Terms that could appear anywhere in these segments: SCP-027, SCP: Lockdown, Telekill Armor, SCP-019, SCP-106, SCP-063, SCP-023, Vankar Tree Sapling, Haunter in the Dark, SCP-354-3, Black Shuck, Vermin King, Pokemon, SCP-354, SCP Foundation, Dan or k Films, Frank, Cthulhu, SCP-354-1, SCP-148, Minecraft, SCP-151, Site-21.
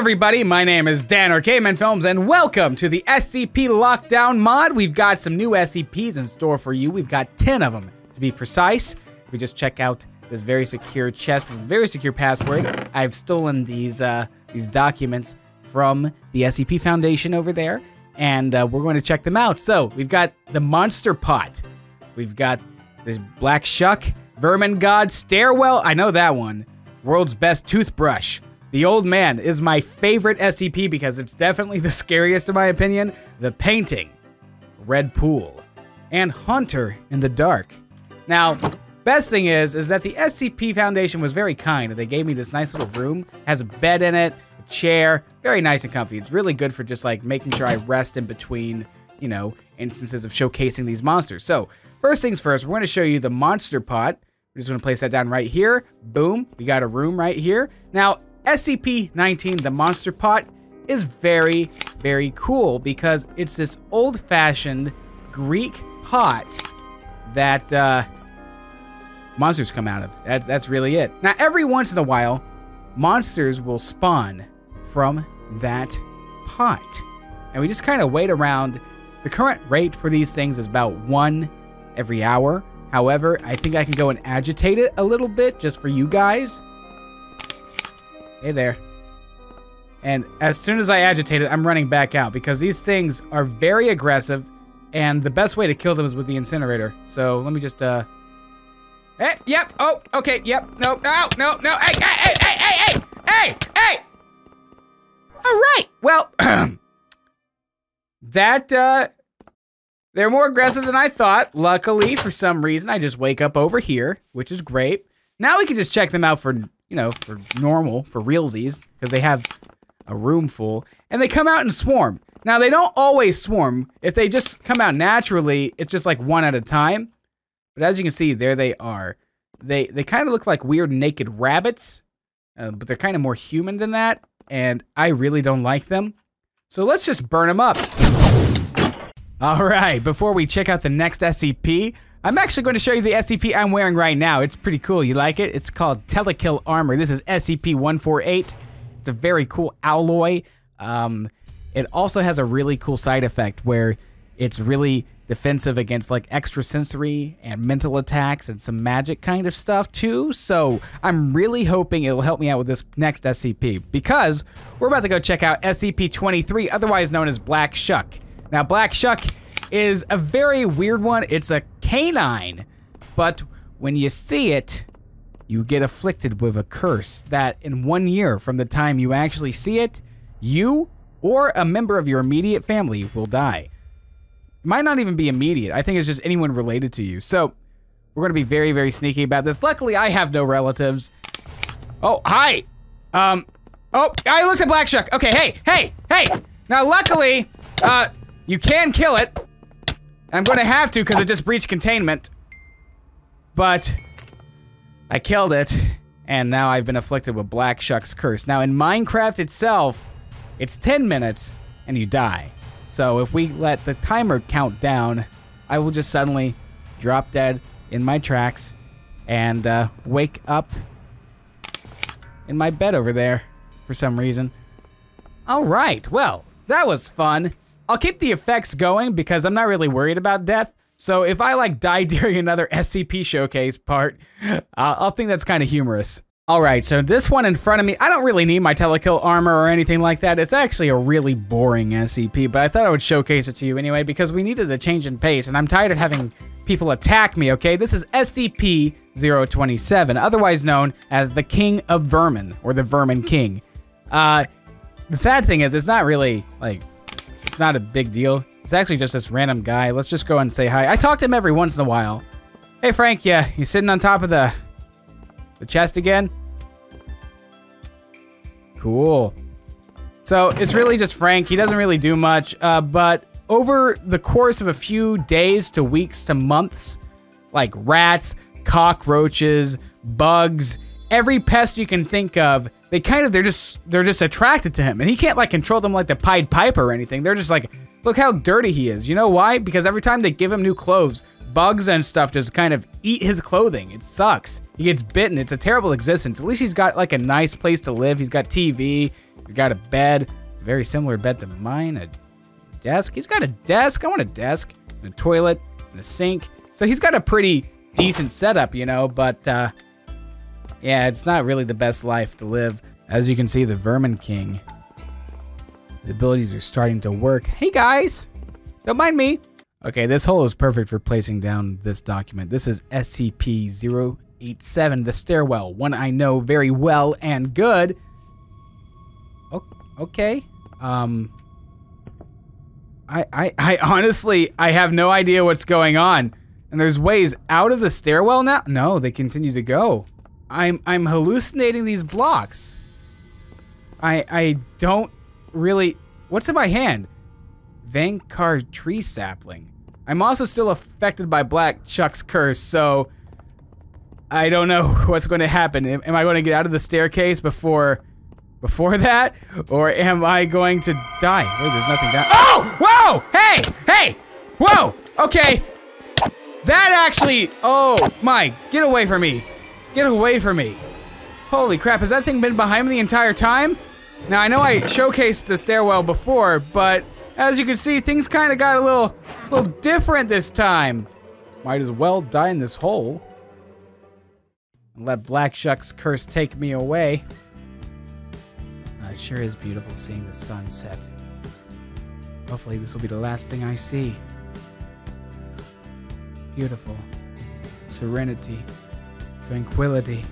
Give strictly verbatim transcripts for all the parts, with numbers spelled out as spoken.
everybody, my name is Dan or k Films, and welcome to the S C P Lockdown mod. We've got some new S C Ps in store for you. We've got ten of them, to be precise. If we just check out this very secure chest with a very secure password. I've stolen these, uh, these documents from the S C P Foundation over there, and uh, we're going to check them out. So, we've got the Monster Pot. We've got this Black Shuck, Vermin God, Stairwell, I know that one. World's Best Toothbrush. The Old Man is my favorite S C P because it's definitely the scariest in my opinion. The Painting, Red Pool, and Haunter in the Dark. Now, best thing is, is that the S C P Foundation was very kind. They gave me this nice little room. It has a bed in it, a chair, very nice and comfy. It's really good for just like making sure I rest in between, you know, instances of showcasing these monsters. So, first things first, we're gonna show you the Monster Pot. We're just gonna place that down right here. Boom, we got a room right here. Now, S C P nineteen, the Monster Pot, is very, very cool because it's this old-fashioned Greek pot that uh, monsters come out of. That's, that's really it. Now, every once in a while, monsters will spawn from that pot. And we just kind of wait around. The current rate for these things is about one every hour. However, I think I can go and agitate it a little bit just for you guys. Hey there. And as soon as I agitate it, I'm running back out because these things are very aggressive and the best way to kill them is with the incinerator. So let me just, uh... Hey, yep, oh, okay, yep, no, no, no, no, hey, hey, hey, hey, hey, hey, hey! All right, well, that, uh, they're more aggressive than I thought. Luckily, for some reason, I just wake up over here, which is great. Now we can just check them out for... you know, for normal, for realsies, because they have a room full, and they come out and swarm. Now, they don't always swarm. If they just come out naturally, it's just like one at a time. But as you can see, there they are. They they kind of look like weird naked rabbits, uh, but they're kind of more human than that, and I really don't like them. So let's just burn them up. All right, before we check out the next S C P, I'm actually going to show you the S C P I'm wearing right now. It's pretty cool. You like it? It's called Telekill Armor. This is S C P one forty-eight. It's a very cool alloy. Um, it also has a really cool side effect where it's really defensive against like extrasensory and mental attacks and some magic kind of stuff too. So I'm really hoping it'll help me out with this next S C P because we're about to go check out S C P twenty-three, otherwise known as Black Shuck. Now, Black Shuck is a very weird one. It's a canine, but when you see it, you get afflicted with a curse that in one year from the time you actually see it, you or a member of your immediate family will die. It might not even be immediate. I think it's just anyone related to you. So we're gonna be very, very sneaky about this. Luckily, I have no relatives. Oh, hi. Um, oh, I looked at Black Shuck. Okay, hey, hey, hey. Now, luckily, uh, you can kill it. I'm gonna have to because it just breached containment. But I killed it, and now I've been afflicted with Black Shuck's curse. Now in Minecraft itself, it's ten minutes and you die. So if we let the timer count down, I will just suddenly drop dead in my tracks and uh, wake up in my bed over there for some reason. All right, well, that was fun. I'll keep the effects going because I'm not really worried about death. So if I like die during another S C P showcase part, uh, I'll think that's kind of humorous. All right, so this one in front of me, I don't really need my Telekill Armor or anything like that. It's actually a really boring S C P, but I thought I would showcase it to you anyway because we needed a change in pace and I'm tired of having people attack me, okay? This is S C P zero twenty-seven, otherwise known as the King of Vermin or the Vermin King. Uh, the sad thing is it's not really like... not a big deal. It's actually just this random guy. Let's just go and say hi. I talk to him every once in a while. Hey, Frank, yeah, you sitting on top of the the chest again? Cool. So it's really just Frank. He doesn't really do much, uh, but over the course of a few days to weeks to months, like rats, cockroaches, bugs, every pest you can think of, they kind of, they're just, they're just attracted to him. And he can't like control them like the Pied Piper or anything. They're just like, look how dirty he is. You know why? Because every time they give him new clothes, bugs and stuff just kind of eat his clothing. It sucks. He gets bitten. It's a terrible existence. At least he's got like a nice place to live. He's got T V. He's He's got a bed, very similar bed to mine, a desk. He's got a desk. I want a desk, and a toilet, and a sink. So he's got a pretty decent setup, you know, but uh, yeah, it's not really the best life to live. As you can see, the Vermin King, his abilities are starting to work. Hey guys, don't mind me. Okay, this hole is perfect for placing down this document. This is S C P zero eight seven, the stairwell, one I know very well and good. Okay, um, I, I, I honestly, I have no idea what's going on. And there's ways out of the stairwell now? No, they continue to go. I'm, I'm hallucinating these blocks. I, I don't really, what's in my hand? Vankar Tree Sapling. I'm also still affected by Black Shuck's curse, so I don't know what's going to happen. Am, am I going to get out of the staircase before before that, or am I going to die? Wait, there's nothing down. Oh! Whoa! Hey! Hey! Whoa! Okay. That actually, oh my, get away from me. Get away from me. Holy crap, has that thing been behind me the entire time? Now, I know I showcased the stairwell before, but as you can see, things kind of got a little, little different this time. Might as well die in this hole. And let Black Shuck's curse take me away. It sure is beautiful seeing the sunset. Hopefully this will be the last thing I see. Beautiful. Serenity. Tranquility.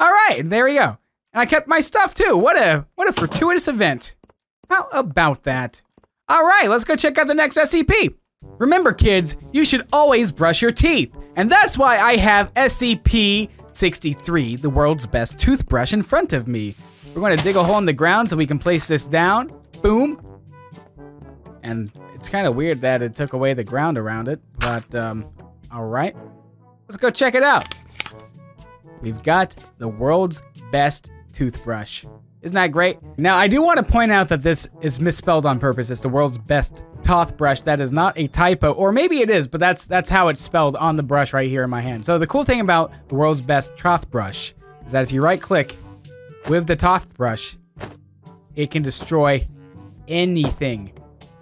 Alright, there we go. And I kept my stuff too. What a what a fortuitous event. How about that? Alright, let's go check out the next S C P. Remember kids, you should always brush your teeth. And that's why I have S C P sixty-three, the world's best toothbrush, in front of me. We're gonna dig a hole in the ground so we can place this down. Boom. And it's kind of weird that it took away the ground around it, but um, all right. Let's go check it out. We've got the world's best toothbrush. Isn't that great? Now, I do want to point out that this is misspelled on purpose. It's the world's best toothbrush. That is not a typo, or maybe it is, but that's that's how it's spelled on the brush right here in my hand. So the cool thing about the world's best toothbrush is that if you right-click with the toothbrush, it can destroy anything.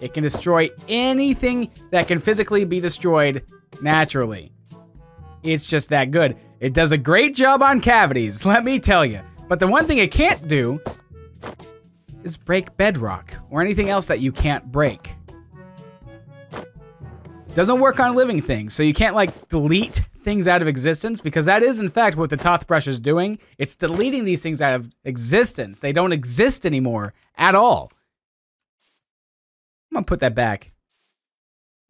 It can destroy anything that can physically be destroyed naturally. It's just that good. It does a great job on cavities, let me tell you. But the one thing it can't do is break bedrock or anything else that you can't break. It doesn't work on living things, so you can't like delete things out of existence, because that is in fact what the toothbrush is doing. It's deleting these things out of existence. They don't exist anymore at all. I'm gonna put that back.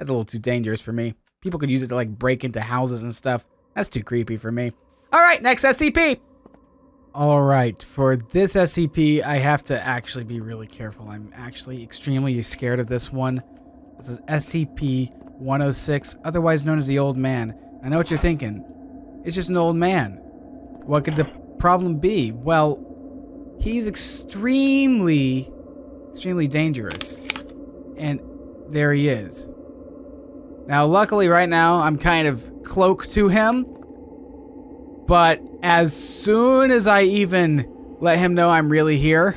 That's a little too dangerous for me. People could use it to like break into houses and stuff. That's too creepy for me. All right, next S C P. Alright, for this S C P, I have to actually be really careful. I'm actually extremely scared of this one. This is S C P one oh six, otherwise known as the Old Man. I know what you're thinking. It's just an old man. What could the problem be? Well, he's extremely, extremely dangerous. And there he is. Now, luckily right now, I'm kind of cloaked to him. But as soon as I even let him know I'm really here,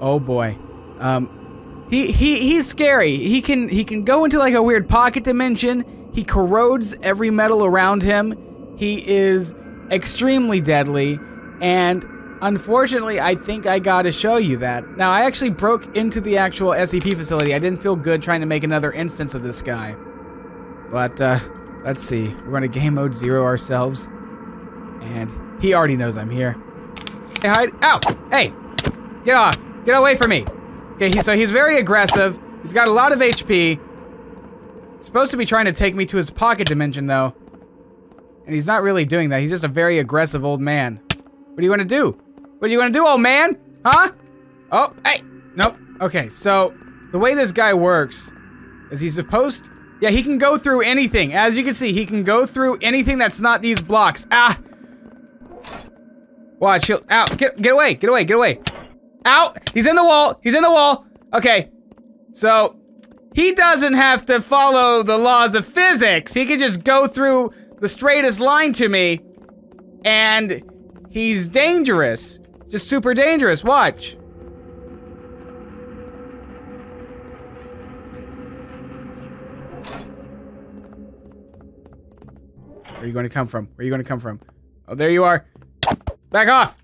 oh boy, um, he he he's scary. He can he can go into like a weird pocket dimension. He corrodes every metal around him. He is extremely deadly, and unfortunately, I think I gotta show you that. Now, I actually broke into the actual S C P facility. I didn't feel good trying to make another instance of this guy, but uh, let's see. We're gonna game mode zero ourselves. And he already knows I'm here. Hey, hide. Ow! Hey! Get off! Get away from me! Okay, he, so he's very aggressive. He's got a lot of H P. Supposed to be trying to take me to his pocket dimension, though. And he's not really doing that. He's just a very aggressive old man. What do you want to do? What do you want to do, old man? Huh? Oh, hey! Nope. Okay, so the way this guy works is he's supposed to... Yeah, he can go through anything. As you can see, he can go through anything that's not these blocks. Ah! Watch, he'll- ow, get, get away, get away, get away. Ow, he's in the wall, he's in the wall. Okay, so he doesn't have to follow the laws of physics. He can just go through the straightest line to me And he's dangerous. Just super dangerous. Watch. Where are you going to come from? Where are you going to come from? Oh, there you are. Back off!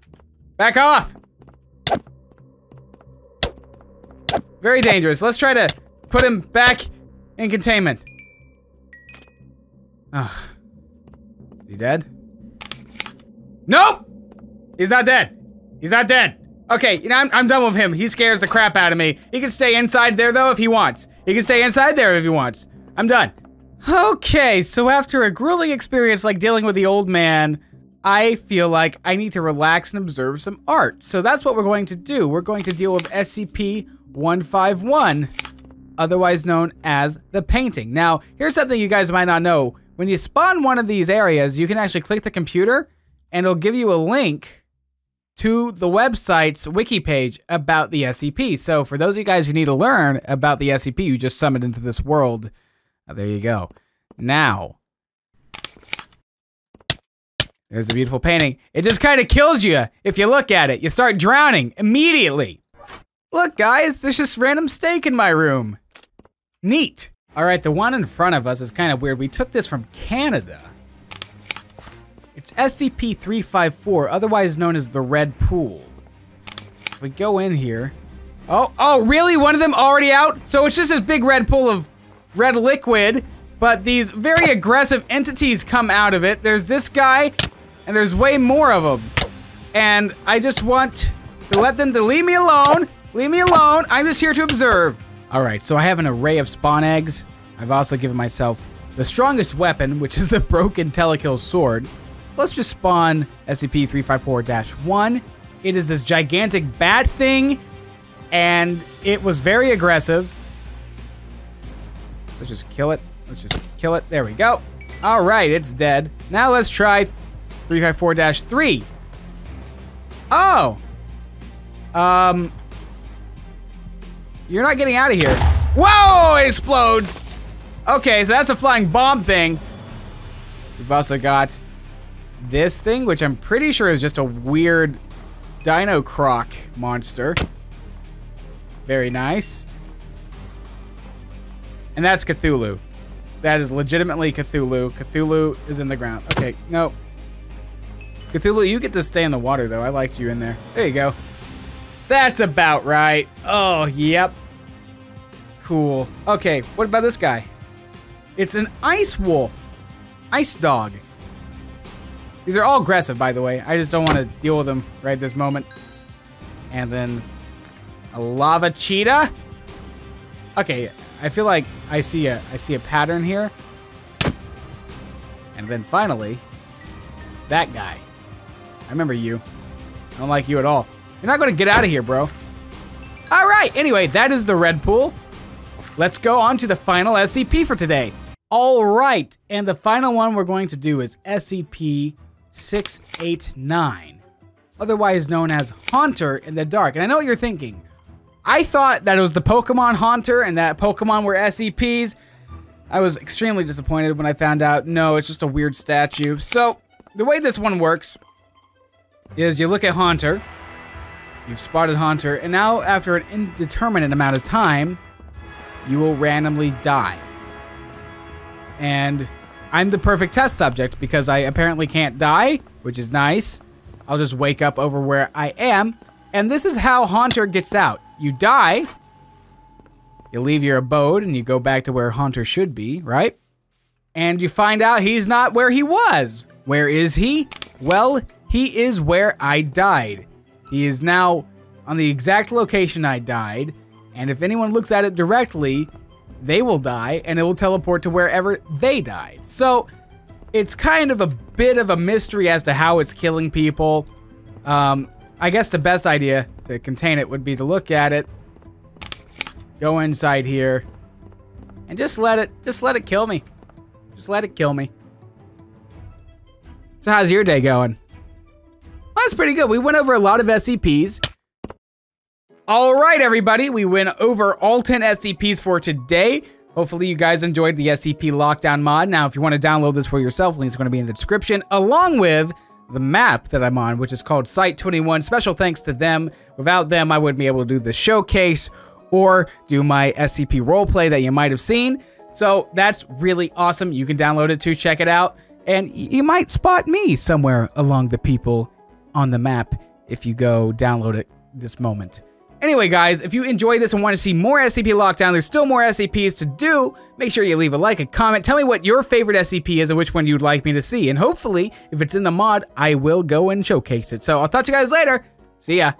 Back off! Very dangerous. Let's try to put him back in containment. Ugh. Is he dead? Nope! He's not dead. He's not dead. Okay, you know, I'm, I'm done with him. He scares the crap out of me. He can stay inside there, though, if he wants. He can stay inside there if he wants. I'm done. Okay, so after a grueling experience like dealing with the old man, I feel like I need to relax and observe some art. So that's what we're going to do. We're going to deal with S C P one fifty-one, otherwise known as the painting. Now, here's something you guys might not know. When you spawn one of these areas, you can actually click the computer, and it'll give you a link to the website's wiki page about the S C P. So for those of you guys who need to learn about the S C P you just summoned into this world, there you go. Now, there's a beautiful painting. It just kind of kills you if you look at it. You start drowning immediately. Look, guys, there's just random steak in my room. Neat. All right, the one in front of us is kind of weird. We took this from Canada. It's S C P three fifty-four, otherwise known as the Red Pool. If we go in here... Oh, oh, really? One of them already out? So it's just this big red pool of red liquid, but these very aggressive entities come out of it. There's this guy... and there's way more of them. And I just want to let them to leave me alone. Leave me alone. I'm just here to observe. All right, so I have an array of spawn eggs. I've also given myself the strongest weapon, which is the broken Telekill sword. So let's just spawn S C P three fifty-four dash one. It is this gigantic bat thing, and it was very aggressive. Let's just kill it. Let's just kill it. There we go. All right, it's dead. Now let's try three fifty-four dash three. Oh! Um... You're not getting out of here. Whoa! It explodes! Okay, so that's a flying bomb thing. We've also got this thing, which I'm pretty sure is just a weird dino croc monster. Very nice. And that's Cthulhu. That is legitimately Cthulhu. Cthulhu is in the ground. Okay, no. Cthulhu, you get to stay in the water, though. I liked you in there. There you go. That's about right. Oh, yep. Cool. Okay, what about this guy? It's an ice wolf. Ice dog. These are all aggressive, by the way. I just don't want to deal with them right this moment. And then a lava cheetah. Okay, I feel like I see a I see a pattern here. And then finally, that guy. I remember you. I don't like you at all. You're not going to get out of here, bro. All right. Anyway, that is the Red Pool. Let's go on to the final S C P for today. All right. And the final one we're going to do is S C P six eighty-nine, otherwise known as Haunter in the Dark. And I know what you're thinking. I thought that it was the Pokemon Haunter and that Pokemon were S C Ps. I was extremely disappointed when I found out, no, it's just a weird statue. So the way this one works is you look at Haunter. You've spotted Haunter, and now after an indeterminate amount of time, you will randomly die. And I'm the perfect test subject because I apparently can't die, which is nice. I'll just wake up over where I am, and this is how Haunter gets out. You die, you leave your abode, and you go back to where Haunter should be, right? And you find out he's not where he was. Where is he? Well, he is where I died. He is now on the exact location I died, and if anyone looks at it directly, they will die, and it will teleport to wherever they died. So, it's kind of a bit of a mystery as to how it's killing people. Um, I guess the best idea to contain it would be to look at it, go inside here, and just let it, just let it kill me. Just let it kill me. So how's your day going? That's pretty good. We went over a lot of S C Ps. All right, everybody. We went over all ten S C Ps for today. Hopefully, you guys enjoyed the S C P Lockdown mod. Now, if you want to download this for yourself, link's going to be in the description, along with the map that I'm on, which is called Site twenty-one. Special thanks to them. Without them, I wouldn't be able to do the showcase or do my S C P roleplay that you might have seen. So that's really awesome. You can download it too, check it out. And you might spot me somewhere along the people on the map if you go download it this moment. Anyway, guys, if you enjoyed this and want to see more S C P Lockdown, there's still more S C Ps to do. Make sure you leave a like, a comment. Tell me what your favorite S C P is and which one you'd like me to see. And hopefully, if it's in the mod, I will go and showcase it. So I'll talk to you guys later. See ya.